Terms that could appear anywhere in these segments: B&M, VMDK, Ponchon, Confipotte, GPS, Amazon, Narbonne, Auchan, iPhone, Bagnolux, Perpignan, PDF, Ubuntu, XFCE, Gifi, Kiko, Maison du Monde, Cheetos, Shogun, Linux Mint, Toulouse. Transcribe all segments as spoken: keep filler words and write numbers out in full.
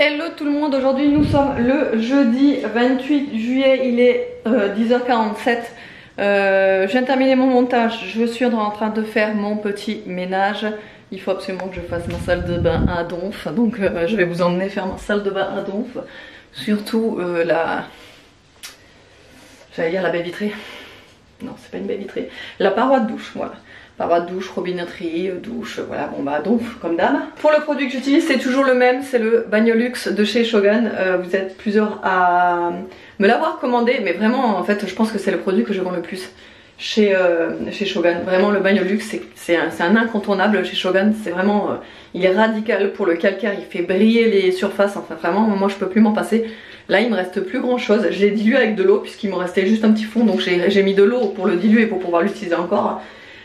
Hello tout le monde, aujourd'hui nous sommes le jeudi vingt-huit juillet, il est euh, dix heures quarante-sept. Euh, je viens de terminer mon montage, je suis en train de faire mon petit ménage. Il faut absolument que je fasse ma salle de bain à Donf, donc euh, je vais vous emmener faire ma salle de bain à Donf. Surtout euh, la... j'allais dire la baie vitrée. Non, c'est pas une baie vitrée. La paroi de douche, voilà. Paroi de douche, robinetterie, douche, voilà, bon bah donc comme d'hab. Pour le produit que j'utilise, c'est toujours le même, c'est le Bagnolux de chez Shogun. Euh, vous êtes plusieurs à me l'avoir commandé, mais vraiment en fait je pense que c'est le produit que je vends le plus chez, euh, chez Shogun. Vraiment le Bagnolux c'est un, un incontournable chez Shogun, c'est vraiment, euh, il est radical pour le calcaire, il fait briller les surfaces, enfin vraiment moi je peux plus m'en passer. Là il me reste plus grand chose, je l'ai dilué avec de l'eau puisqu'il me restait juste un petit fond, donc j'ai mis de l'eau pour le diluer pour pouvoir l'utiliser encore.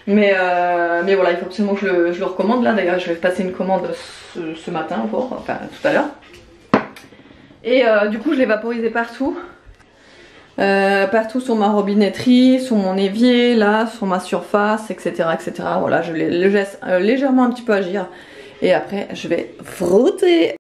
Mais, euh, mais voilà, il faut absolument que je le, je le recommande. Là d'ailleurs je vais passer une commande ce, ce matin encore, enfin tout à l'heure. Et euh, du coup je l'ai vaporisé partout, euh, partout sur ma robinetterie, sur mon évier, là, sur ma surface, etc, etc. Voilà, je les laisse euh, légèrement un petit peu agir et après je vais frotter.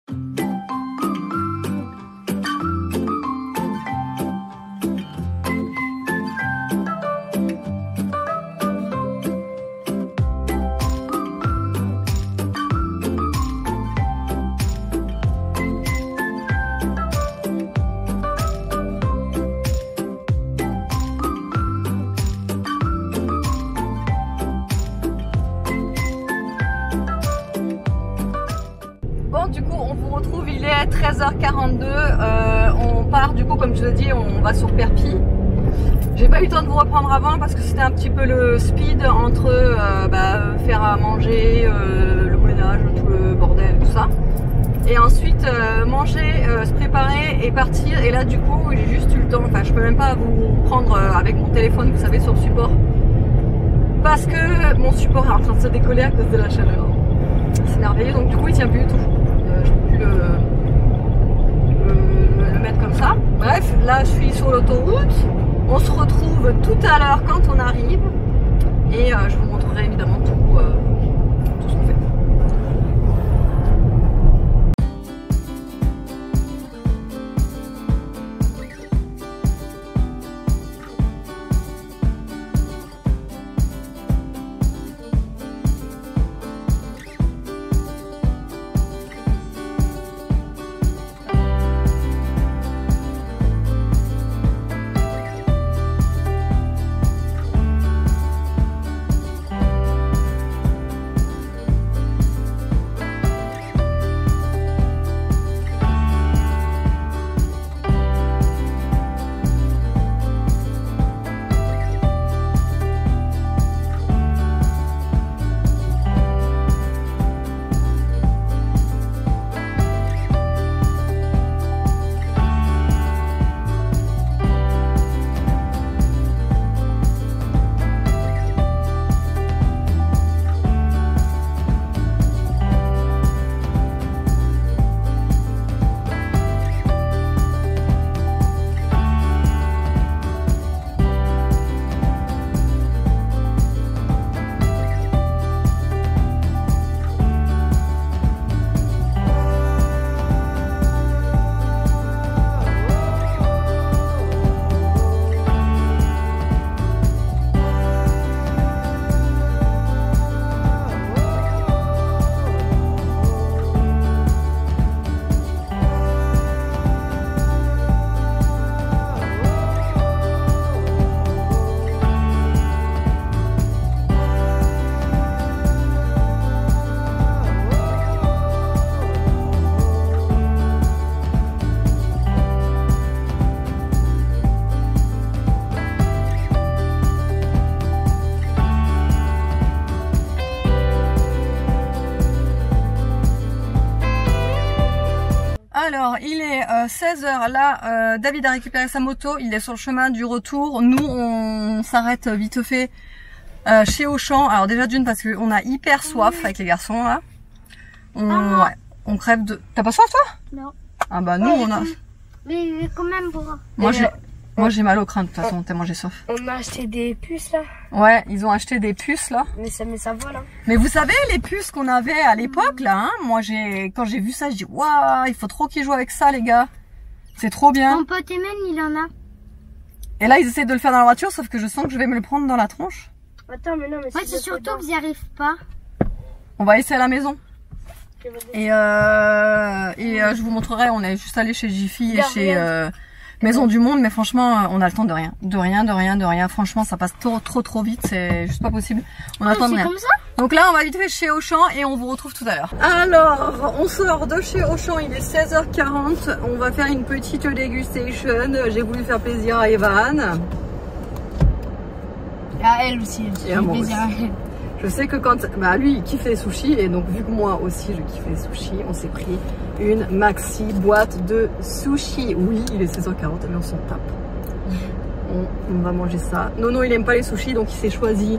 treize heures quarante-deux, euh, on part du coup comme je vous ai dit, on va sur Perpignan. J'ai pas eu le temps de vous reprendre avant parce que c'était un petit peu le speed entre euh, bah, faire à manger, euh, le ménage, tout le bordel, tout ça. Et ensuite euh, manger, euh, se préparer et partir. Et là du coup j'ai juste eu le temps, enfin je peux même pas vous prendre euh, avec mon téléphone, vous savez, sur le support. Parce que mon support est en train de se décoller à cause de la chaleur. C'est merveilleux, donc du coup il tient plus tout. Euh, je peux plus le... le mettre comme ça. Bref, là je suis sur l'autoroute, on se retrouve tout à l'heure quand on arrive et euh, je vous montrerai évidemment tout, euh, tout ce qu'on fait. Alors il est euh, seize heures là, euh, David a récupéré sa moto, il est sur le chemin du retour, nous on s'arrête vite fait euh, chez Auchan, alors déjà d'une parce qu'on a hyper soif avec les garçons là, on, ah, ouais, on crève de... T'as pas soif toi? Non. Ah bah nous oui, on a... Mais quand même pour... Moi j'ai Moi j'ai mal au crâne de toute façon, tellement j'ai soif. On a acheté des puces là. Ouais, ils ont acheté des puces là. Mais ça, mais ça va là. Mais vous savez les puces qu'on avait à l'époque là, hein. Moi j'ai, quand j'ai vu ça, je dis waouh, il faut trop qu'ils jouent avec ça les gars. C'est trop bien. Mon pote Emen, il en a. Et là ils essaient de le faire dans la voiture, sauf que je sens que je vais me le prendre dans la tronche. Attends, mais non, mais ouais, c'est surtout qu'ils n'y arrivent pas. On va essayer à la maison. Et, euh, et euh, je vous montrerai, on est juste allé chez Gifi et chez euh, Maison du Monde, mais franchement, on a le temps de rien. De rien, de rien, de rien. Franchement, ça passe trop, trop, trop vite. C'est juste pas possible. On a le temps de rien. Comme ça. Donc là, on va vite fait chez Auchan et on vous retrouve tout à l'heure. Alors, on sort de chez Auchan. Il est seize heures quarante. On va faire une petite dégustation. J'ai voulu faire plaisir à Evan. Et à elle aussi. Et à moi aussi. Je sais que quand... Bah lui, il kiffe les sushis. Et donc, vu que moi aussi, je kiffe les sushis, on s'est pris une maxi boîte de sushis. Oui, il est seize heures quarante, mais on s'en tape. On, on va manger ça. Non, non, il aime pas les sushis, donc il s'est choisi...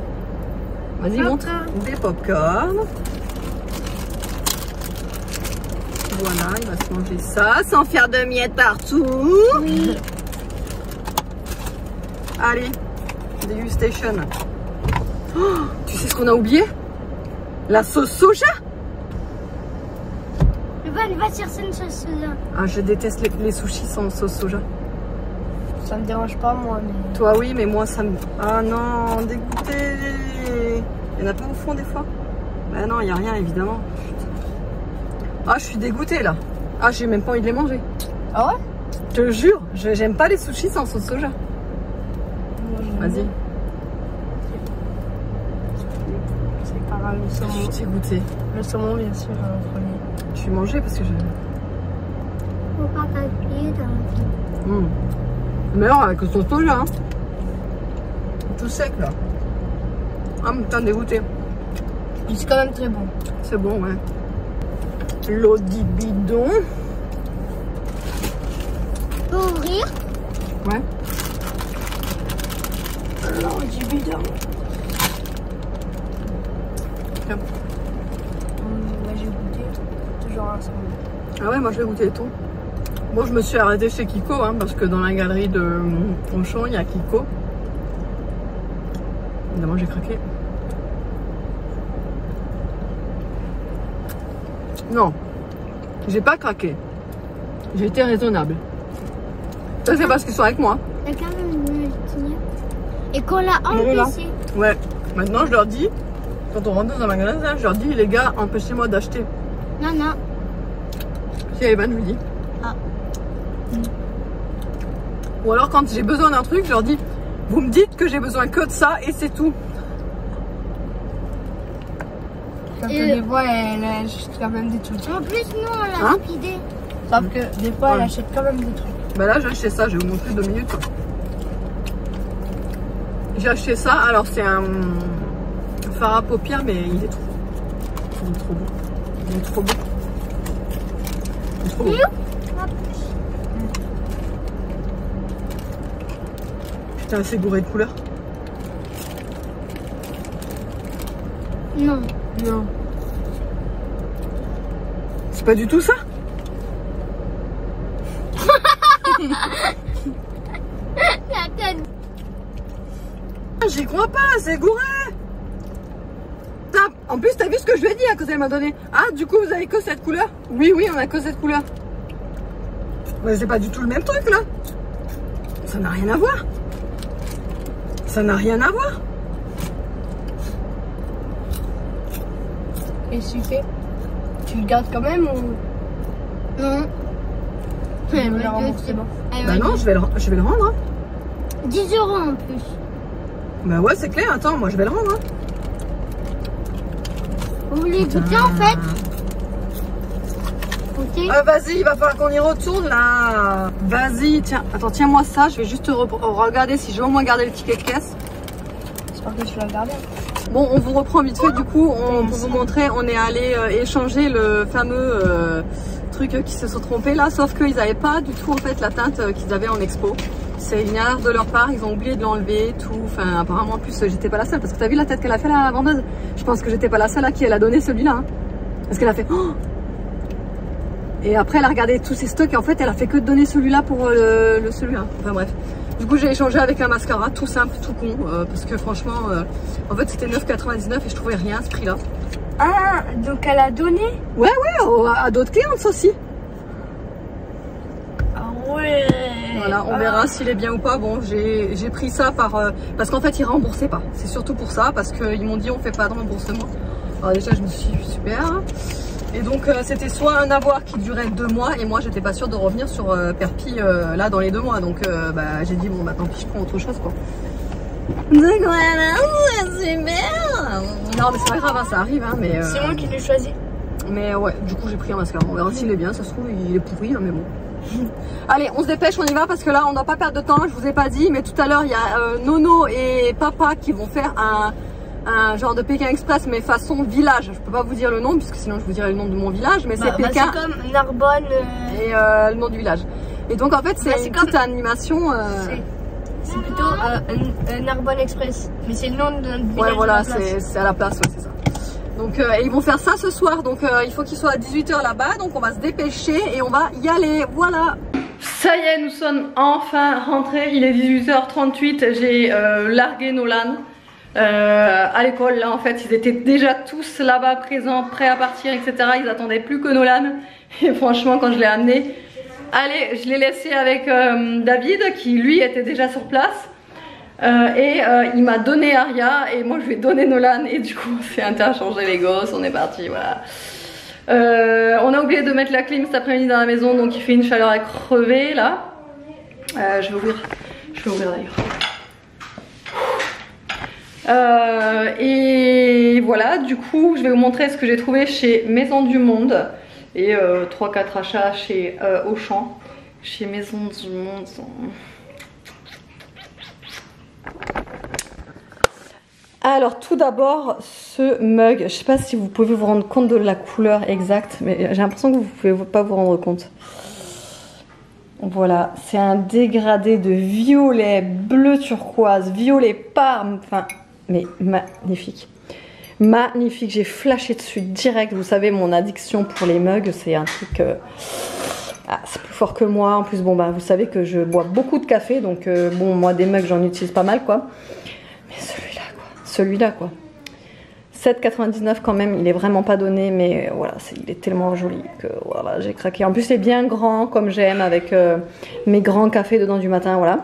Vas-y, montre. Des pop-corn. Voilà, il va se manger ça, sans faire de miettes partout. Oui. Allez, dégustation. Oh, tu sais ce qu'on a oublié? La sauce soja. Evan, va chercher une sauce soja. Ah, je déteste les, les sushis sans sauce soja. Ça me dérange pas, moi. Mais... Toi, oui, mais moi, ça me... Ah non, dégoûté. Il y en a pas au fond, des fois? Bah non, il n'y a rien, évidemment. Ah, je suis dégoûtée, là. Ah, j'ai même pas envie de les manger. Ah ouais? Je te jure, j'aime pas les sushis sans sauce soja. Vas-y. Le saumon. Je t'ai goûté. Le saumon, bien sûr, en premier. Je suis mangée parce que je. On parle d'un pied. Mais alors, avec le sauce là. Hein. Tout sec là. Ah, putain, dégoûté. C'est quand même très bon. C'est bon, ouais. L'eau du bidon. Pour ouvrir. Ouais. L'eau du bidon. Hum, bah j'ai goûté toujours un saumon. Ah ouais, moi je vais goûter tout. Bon, je me suis arrêtée chez Kiko hein, parce que dans la galerie de Ponchon il y a Kiko. Évidemment j'ai craqué. Non, j'ai pas craqué. J'ai été raisonnable. Ça c'est parce qu'ils sont avec moi. Et qu'on l'a empêché. Ouais, maintenant je leur dis. Quand on rentre dans un magasin, je leur dis les gars, empêchez-moi d'acheter. Non, non. Si Evan lui dit. Ah. Ou alors quand j'ai besoin d'un truc, je leur dis, vous me dites que j'ai besoin que de ça et c'est tout. Quand et on le... les voit, elle achète quand même des trucs. En plus, nous on l'a hein rapidé. Sauf mmh. que des fois, ouais. elle achète quand même des trucs. Bah là, j'ai acheté ça, je vais vous montrer deux minutes. J'ai acheté ça, alors c'est un... fard à paupières, mais il est trop beau. Il est trop beau. Il est trop beau. Il est trop beau. Putain, c'est bourré de couleurs. Non. Non. C'est pas du tout ça. La tête. J'y crois pas, c'est gouré. En plus, t'as vu ce que je lui ai dit hein, quand elle m'a donné. Ah, du coup, vous avez que cette couleur? Oui, oui, on a que cette couleur. Mais c'est pas du tout le même truc, là. Ça n'a rien à voir. Ça n'a rien à voir. Et si tu fais, tu le gardes quand même ou... Non. Tu veux le rendre, c'est bon. Bah non, je vais le, je vais le rendre. Hein. dix euros en plus. Bah ouais, c'est clair. Attends, moi, je vais le rendre. Hein. Vous voulez goûter en fait? Ok. Ah, vas-y, il va falloir qu'on y retourne là. Vas-y, tiens, attends, tiens-moi ça. Je vais juste re regarder si je vais au moins garder le ticket de caisse. J'espère que je l'ai gardé. Bon, on vous reprend vite fait. Du coup, on, pour vous montrer, on est allé euh, échanger le fameux euh, truc qui se sont trompés là. Sauf qu'ils n'avaient pas du tout en fait la teinte euh, qu'ils avaient en expo. C'est une erreur de leur part, ils ont oublié de l'enlever, tout. Enfin, apparemment, en plus, j'étais pas la seule. Parce que t'as vu la tête qu'elle a fait, la vendeuse? Je pense que j'étais pas la seule à qui elle a donné celui-là. Hein. Parce qu'elle a fait. Oh et après, elle a regardé tous ses stocks et en fait, elle a fait que donner celui-là pour euh, le celui-là. Enfin, bref. Du coup j'ai échangé avec un mascara tout simple, tout con, euh, parce que franchement, euh, en fait c'était neuf quatre-vingt-dix-neuf et je trouvais rien à ce prix là. Ah, donc elle a donné? Ouais, ouais, à d'autres clientes aussi. Ah ouais. Voilà, on verra s'il est bien ou pas. Bon, j'ai pris ça par... Euh, parce qu'en fait, ils ne remboursaient pas. C'est surtout pour ça, parce qu'ils m'ont dit on ne fait pas de remboursement. Alors déjà, je me suis dit super. Et donc, euh, c'était soit un avoir qui durait deux mois, et moi, j'étais pas sûre de revenir sur euh, Perpi, euh, là, dans les deux mois. Donc, euh, bah, j'ai dit, bon, bah tant pis, je prends autre chose, quoi. Donc voilà, super. Non, mais c'est pas grave, hein, ça arrive, hein, mais... Euh, c'est moi qui l'ai choisi. Mais ouais, du coup, j'ai pris un mascara. On verra s'il est bien, ça se trouve, il est pourri, hein, mais bon. Allez, on se dépêche, on y va parce que là on ne doit pas perdre de temps. Je vous ai pas dit, mais tout à l'heure il y a euh, Nono et Papa qui vont faire un, un genre de Pékin Express, mais façon village. Je peux pas vous dire le nom puisque sinon je vous dirais le nom de mon village, mais bah, c'est bah, Pékin. C'est comme Narbonne euh... et euh, le nom du village. Et donc en fait c'est bah, une comme... petite animation. Euh... C'est plutôt euh, Narbonne Express, mais c'est le nom de notre village. Ouais, voilà, c'est à la place, ouais, c'est ça. Donc euh, ils vont faire ça ce soir, donc euh, il faut qu'ils soient à dix-huit heures là-bas, donc on va se dépêcher et on va y aller, voilà. Ça y est, nous sommes enfin rentrés, il est dix-huit heures trente-huit, j'ai euh, largué Nolan euh, à l'école, là en fait ils étaient déjà tous là-bas présents, prêts à partir, et cetera. Ils attendaient plus que Nolan et franchement quand je l'ai amené, allez, je l'ai laissé avec euh, David qui lui était déjà sur place. Euh, et euh, il m'a donné Aria et moi je lui ai donné Nolan et du coup on s'est interchangé les gosses, on est parti, voilà. Euh, on a oublié de mettre la clim cet après-midi dans la maison donc il fait une chaleur à crever là. Euh, je vais ouvrir, je vais ouvrir d'ailleurs. Euh, et voilà, du coup je vais vous montrer ce que j'ai trouvé chez Maison du Monde et euh, trois quatre achats chez euh, Auchan, chez Maison du Monde. Alors tout d'abord ce mug, je sais pas si vous pouvez vous rendre compte de la couleur exacte, mais j'ai l'impression que vous ne pouvez pas vous rendre compte. Voilà, c'est un dégradé de violet, bleu turquoise, violet parme, enfin, mais magnifique. Magnifique, j'ai flashé dessus direct, vous savez mon addiction pour les mugs, c'est un truc... Euh... Ah, c'est plus fort que moi, en plus bon bah vous savez que je bois beaucoup de café, donc euh, bon moi des mugs j'en utilise pas mal quoi. Mais celui-là quoi, celui-là quoi. sept quatre-vingt-dix-neuf quand même, il est vraiment pas donné mais voilà, est, il est tellement joli que voilà j'ai craqué. En plus c'est bien grand comme j'aime avec euh, mes grands cafés dedans du matin, voilà.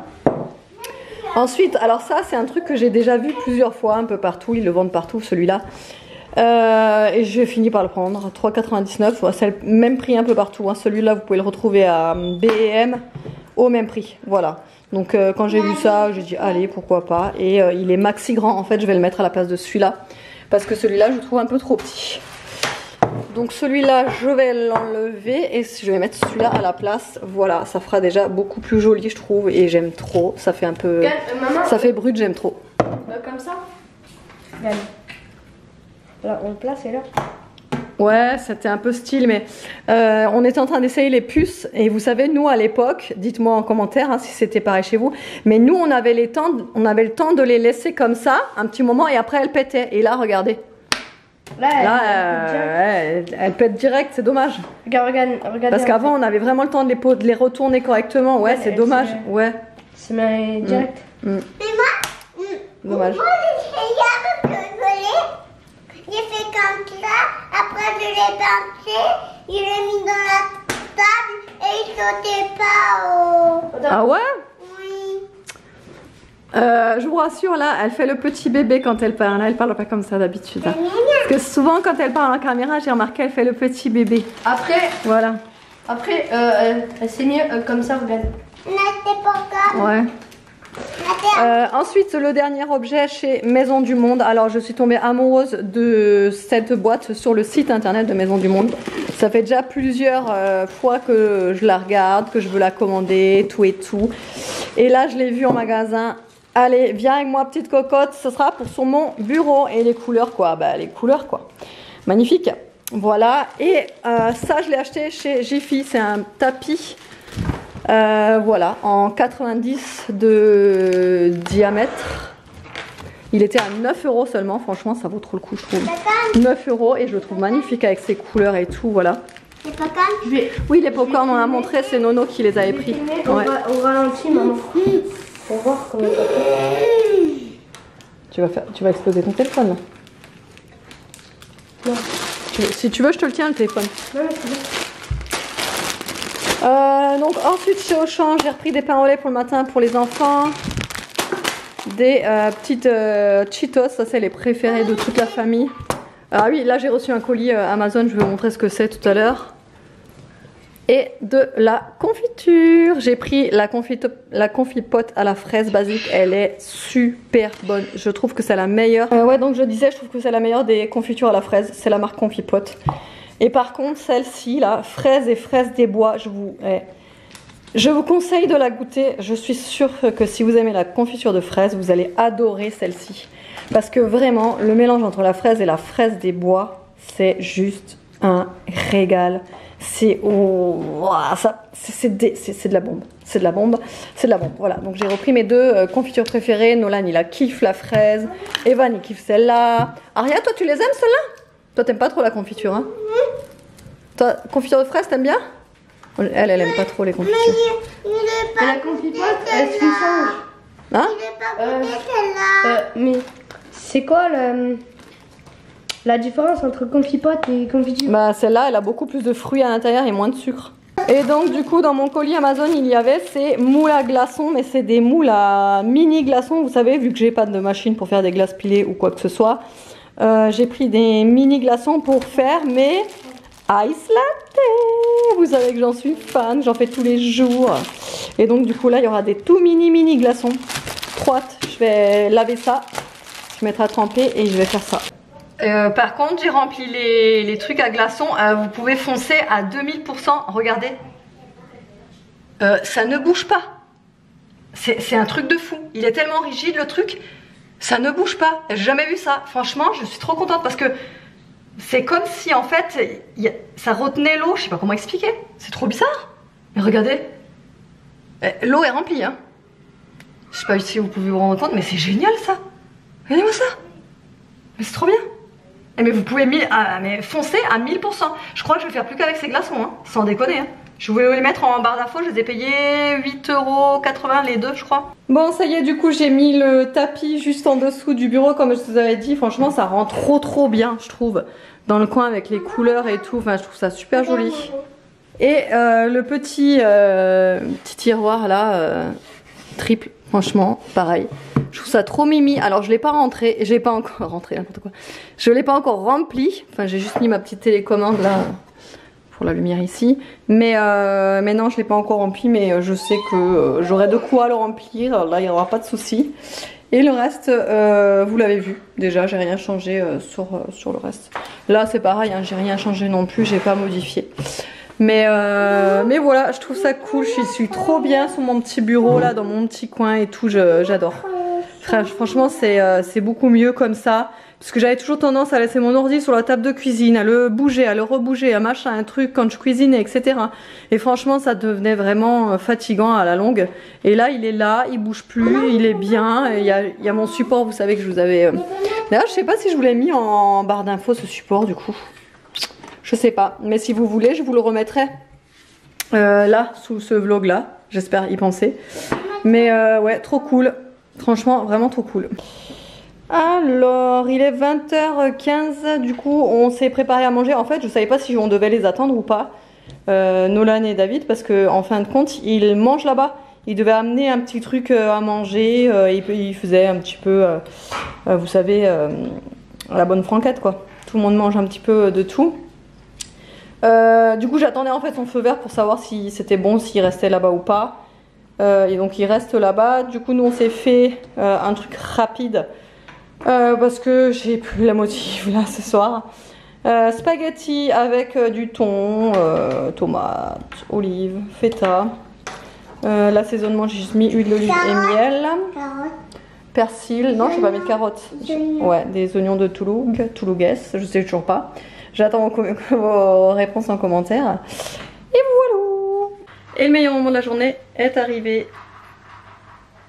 Ensuite, alors ça c'est un truc que j'ai déjà vu plusieurs fois un peu partout, ils le vendent partout celui-là. Euh, et j'ai fini par le prendre, trois quatre-vingt-dix-neuf, c'est le même prix un peu partout hein. Celui-là vous pouvez le retrouver à B et M au même prix, voilà. Donc euh, quand j'ai vu ça j'ai dit allez pourquoi pas. Et euh, il est maxi grand en fait, je vais le mettre à la place de celui-là parce que celui-là je le trouve un peu trop petit. Donc celui-là je vais l'enlever et je vais mettre celui-là à la place, voilà. Ça fera déjà beaucoup plus joli je trouve et j'aime trop, ça fait un peu... Ça fait brut, j'aime trop. Comme ça ? Allez. Là, on le place et là. Ouais, c'était un peu style, mais euh, on était en train d'essayer les puces. Et vous savez, nous à l'époque, dites-moi en commentaire hein, si c'était pareil chez vous. Mais nous, on avait, les temps, on avait le temps de les laisser comme ça un petit moment et après elles pétaient. Et là, regardez. Là, elle, là, euh, elle, elle pète direct, c'est dommage. Regarde, regarde, regarde. Parce qu'avant, on avait vraiment le temps de les, de les retourner correctement. Ouais, ouais c'est dommage. Ouais. C'est direct. Mmh. Mmh. Mais moi, dommage. Moi, j'ai fait comme ça, après je l'ai penché, je l'ai mis dans la table et il sautait pas au... Ah ouais? Oui. Euh, je vous rassure là, elle fait le petit bébé quand elle parle, là elle parle pas comme ça d'habitude. Hein. Parce que souvent quand elle parle en caméra, j'ai remarqué elle fait le petit bébé. Après, voilà. Après, euh, euh, c'est mieux euh, comme ça, regarde. Non, c'est pas comme ça. Ouais. Euh, ensuite le dernier objet chez Maison du Monde. Alors je suis tombée amoureuse de cette boîte sur le site internet de Maison du Monde. Ça fait déjà plusieurs euh, fois que je la regarde, que je veux la commander, tout et tout. Et là je l'ai vue en magasin. Allez viens avec moi petite cocotte, ce sera pour sur mon bureau. Et les couleurs quoi, bah les couleurs quoi. Magnifique. Voilà et euh, ça je l'ai acheté chez Gifi. C'est un tapis. Euh, voilà, en quatre-vingt-dix de diamètre. Il était à neuf euros seulement, franchement ça vaut trop le coup je trouve. neuf euros et je le trouve magnifique avec ses couleurs et tout, voilà. Les popcorn? Oui les popcorn on a montré, c'est Nono qui les avait pris. Ouais. Au ralenti maman. pour voir comment ça fait. Mmh. Tu vas faire, tu vas exploser ton téléphone. Non. Tu, si tu veux, je te le tiens le téléphone. Non, mais c'est bon. Euh, donc ensuite chez Auchan, j'ai repris des pains au lait pour le matin pour les enfants. Des euh, petites euh, Cheetos, ça c'est les préférés de toute la famille. Ah oui, là j'ai reçu un colis euh, Amazon, je vais vous montrer ce que c'est tout à l'heure. Et de la confiture. J'ai pris la, la confipotte à la fraise basique. Elle est super bonne. Je trouve que c'est la meilleure. Euh, ouais, donc je disais, je trouve que c'est la meilleure des confitures à la fraise. C'est la marque Confipotte. Et par contre, celle-ci, la fraise et fraise des bois, je vous, eh, je vous conseille de la goûter. Je suis sûre que si vous aimez la confiture de fraise, vous allez adorer celle-ci. Parce que vraiment, le mélange entre la fraise et la fraise des bois, c'est juste un régal. C'est oh, de la bombe, c'est de la bombe, c'est de la bombe, voilà. Donc j'ai repris mes deux confitures préférées. Nolan il a kiffe la fraise, Evan il kiffe celle-là. Aria, toi tu les aimes celle-là? Toi t'aimes pas trop la confiture, hein? Toi, confiture de fraise t'aimes bien? Elle, elle aime pas trop les confitures. Mais, il, il est pas mais la confipote, elle se change. Hein? Il est pas euh, celle-là. Euh, mais c'est quoi le... la différence entre confipote et confiture? Bah celle-là elle a beaucoup plus de fruits à l'intérieur et moins de sucre. Et donc du coup dans mon colis Amazon il y avait ces moules à glaçons, mais c'est des moules à mini glaçons, vous savez, vu que j'ai pas de machine pour faire des glaces pilées ou quoi que ce soit. Euh, j'ai pris des mini glaçons pour faire mes ice latte. Vous savez que j'en suis fan, j'en fais tous les jours. Et donc du coup là il y aura des tout mini mini glaçons. Trop hâte, je vais laver ça, je mettrai à tremper et je vais faire ça. Euh, par contre j'ai rempli les, les trucs à glaçons, euh, vous pouvez foncer à deux mille pour cent, regardez, euh, ça ne bouge pas, c'est un truc de fou, il est tellement rigide le truc, ça ne bouge pas, j'ai jamais vu ça, franchement je suis trop contente parce que c'est comme si en fait y a, ça retenait l'eau, je sais pas comment expliquer, c'est trop bizarre, mais regardez, l'eau est remplie, hein. Je sais pas si vous pouvez vous rendre compte mais c'est génial ça, regardez-moi ça, mais c'est trop bien. Mais vous pouvez mille, ah, mais foncer à mille pour cent. Je crois que je vais faire plus qu'avec ces glaçons, hein, sans déconner. Hein. Je voulais les mettre en barre d'infos, je les ai payés huit euros quatre-vingts les deux, je crois. Bon, ça y est, du coup, j'ai mis le tapis juste en dessous du bureau, comme je vous avais dit. Franchement, ça rend trop, trop bien, je trouve, dans le coin avec les couleurs et tout. Enfin, je trouve ça super joli. Et euh, le petit, euh, petit tiroir là, euh, triple, franchement, pareil. Je trouve ça trop mimi. Alors je l'ai pas rentré, j'ai pas encore rentré n'importe quoi. Je l'ai pas encore rempli. Enfin j'ai juste mis ma petite télécommande là pour la lumière ici. Mais euh, mais non je l'ai pas encore rempli. Mais je sais que euh, j'aurai de quoi le remplir. Là il n'y aura pas de souci. Et le reste euh, vous l'avez vu déjà. J'ai rien changé euh, sur euh, sur le reste. Là c'est pareil. Hein, j'ai rien changé non plus. J'ai pas modifié. Mais, euh, mais voilà je trouve ça cool. Je suis trop bien sur mon petit bureau là dans mon petit coin et tout. J'adore. Franchement c'est euh, beaucoup mieux comme ça. Parce que j'avais toujours tendance à laisser mon ordi sur la table de cuisine, à le bouger, à le rebouger, à machin, un truc quand je cuisinais, et cetera. Et franchement ça devenait vraiment fatigant à la longue. Et là il est là, il bouge plus, il est bien. Il y a, il y a mon support, vous savez que je vous avais... Euh... D'ailleurs je sais pas si je vous l'ai mis en barre d'infos ce support du coup. Je sais pas, mais si vous voulez je vous le remettrai euh, là, sous ce vlog là. J'espère y penser. Mais euh, ouais, trop cool. Franchement, vraiment trop cool. Alors, il est vingt heures quinze. Du coup, on s'est préparé à manger. En fait, je savais pas si on devait les attendre ou pas. Euh, Nolan et David, parce que en fin de compte, ils mangent là-bas. Ils devaient amener un petit truc à manger. Euh, ils, ils faisaient un petit peu, euh, vous savez, euh, la bonne franquette, quoi. Tout le monde mange un petit peu de tout. Euh, du coup, j'attendais en fait son feu vert pour savoir si c'était bon, s'il restait là-bas ou pas. Euh, et donc il reste là-bas. Du coup nous on s'est fait euh, un truc rapide euh, parce que j'ai plus la motive là ce soir. Euh, spaghetti avec euh, du thon, euh, tomate, olive, feta. Euh, L'assaisonnement j'ai juste mis huile d'olive et miel. Carotte. Persil, non je n'ai pas mis de carottes. Ouais, des oignons de Toulouse, toulougaise, je sais toujours pas. J'attends vos, vos réponses en commentaire. Et voilà. Et le meilleur moment de la journée est arrivé.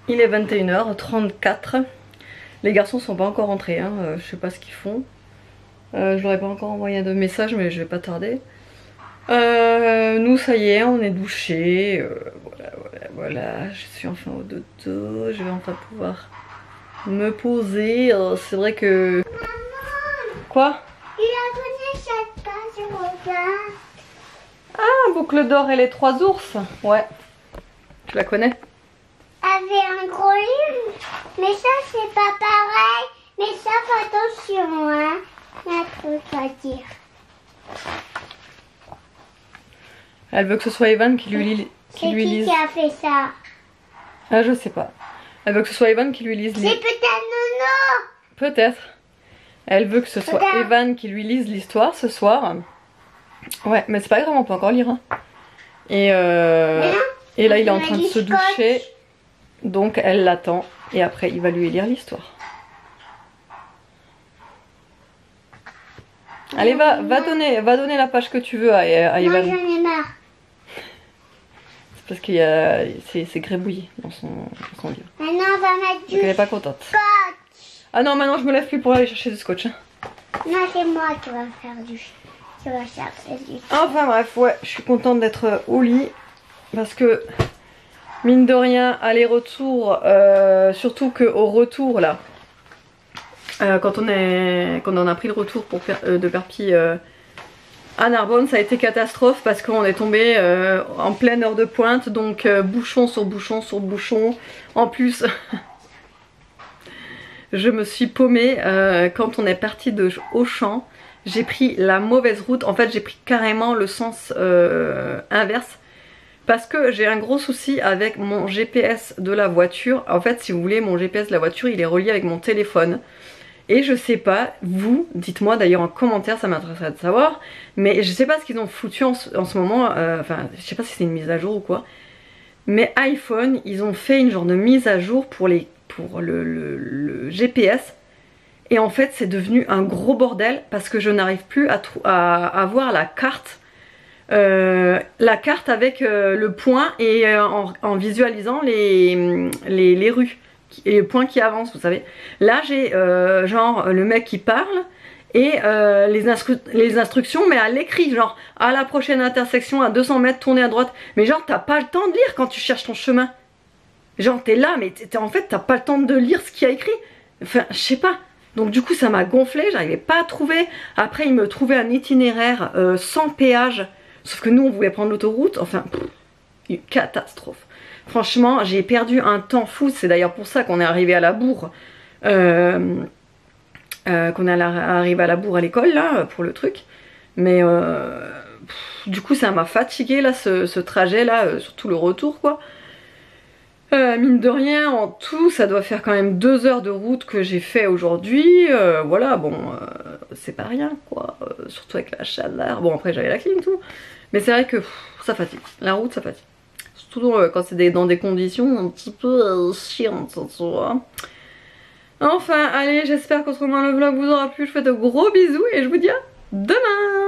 Il est vingt et une heures trente-quatre. Les garçons ne sont pas encore rentrés. Hein. Euh, je sais pas ce qu'ils font. Euh, je leur ai pas encore envoyé de message, mais je vais pas tarder. Euh, nous, ça y est, on est douchés. Euh, voilà, voilà, voilà, je suis enfin au dodo, je vais enfin pouvoir me poser. Oh, c'est vrai que... Maman, quoi? Il a donné cette passe, je regarde. Ah, Boucle d'or et les trois ours. Ouais, tu la connais? Avec un gros livre, mais ça c'est pas pareil. Mais ça, fais attention, hein. Il y a un truc à dire. Elle veut que ce soit Evan qui lui lise. C'est qui lise. qui a fait ça? Ah, je sais pas. Elle veut que ce soit Evan qui lui lise. C'est peut-être Nono. Peut-être. Elle veut que ce soit Evan qui lui lise l'histoire ce soir. Ouais, mais c'est pas grave, on peut encore lire. Hein. Et, euh... hein et là, il est en train de se doucher. Donc, elle l'attend. Et après, il va lui lire l'histoire. Allez, va, va, donner, va donner la page que tu veux à, à Evan. Moi, j'en ai marre. C'est parce qu'il y a... C'est grébouillé dans son, dans son livre. Maintenant, on va mettre du... Donc, elle est pas contente. Scotch. Ah non, maintenant, je me lève plus pour aller chercher du scotch. Hein. Non, c'est moi qui va faire du... Qui va chercher du... Enfin, bref, ouais, je suis contente d'être au lit. Parce que, mine de rien, aller-retour... Euh, surtout qu'au retour, là... Euh, quand, on est, quand on a pris le retour pour per, euh, de Perpignan euh, à Narbonne, ça a été catastrophe parce qu'on est tombé euh, en pleine heure de pointe, donc euh, bouchon sur bouchon sur bouchon. En plus, je me suis paumée euh, quand on est parti de Auchan. J'ai pris la mauvaise route, en fait j'ai pris carrément le sens euh, inverse. Parce que j'ai un gros souci avec mon G P S de la voiture. En fait, si vous voulez, mon G P S de la voiture, il est relié avec mon téléphone. Et je sais pas, vous, dites-moi d'ailleurs en commentaire, ça m'intéresserait de savoir, mais je sais pas ce qu'ils ont foutu en ce, en ce moment, euh, enfin je sais pas si c'est une mise à jour ou quoi, mais iPhone, ils ont fait une genre de mise à jour pour, les, pour le, le, le G P S, et en fait c'est devenu un gros bordel, parce que je n'arrive plus à, à, à voir la carte, euh, la carte avec euh, le point, et euh, en, en visualisant les, les, les rues. Et le point qui avance, vous savez. Là, j'ai euh, genre le mec qui parle et euh, les, instru les instructions, mais à l'écrit, genre à la prochaine intersection, à deux cents mètres, tournez à droite. Mais genre, t'as pas le temps de lire quand tu cherches ton chemin. Genre, t'es là, mais t'es, en fait, t'as pas le temps de lire ce qu'il y a écrit. Enfin, je sais pas. Donc, du coup, ça m'a gonflé, j'arrivais pas à trouver. Après, il me trouvait un itinéraire euh, sans péage, sauf que nous, on voulait prendre l'autoroute. Enfin, pff, une catastrophe. Franchement, j'ai perdu un temps fou. C'est d'ailleurs pour ça qu'on est arrivé à la bourre, euh, euh, qu'on est arrivé à la bourre à l'école là pour le truc. Mais euh, pff, du coup, ça m'a fatigué là, ce, ce trajet là, euh, surtout le retour quoi. Euh, mine de rien, en tout, ça doit faire quand même deux heures de route que j'ai fait aujourd'hui. Euh, voilà, bon, euh, c'est pas rien quoi, euh, surtout avec la chaleur. Bon, après j'avais la clim tout, mais c'est vrai que pff, ça fatigue. La route, ça fatigue. Surtout quand c'est dans des conditions un petit peu euh, chiantes, tu vois. Enfin, allez, j'espère qu'autrement le vlog vous aura plu. Je vous fais de gros bisous et je vous dis à demain.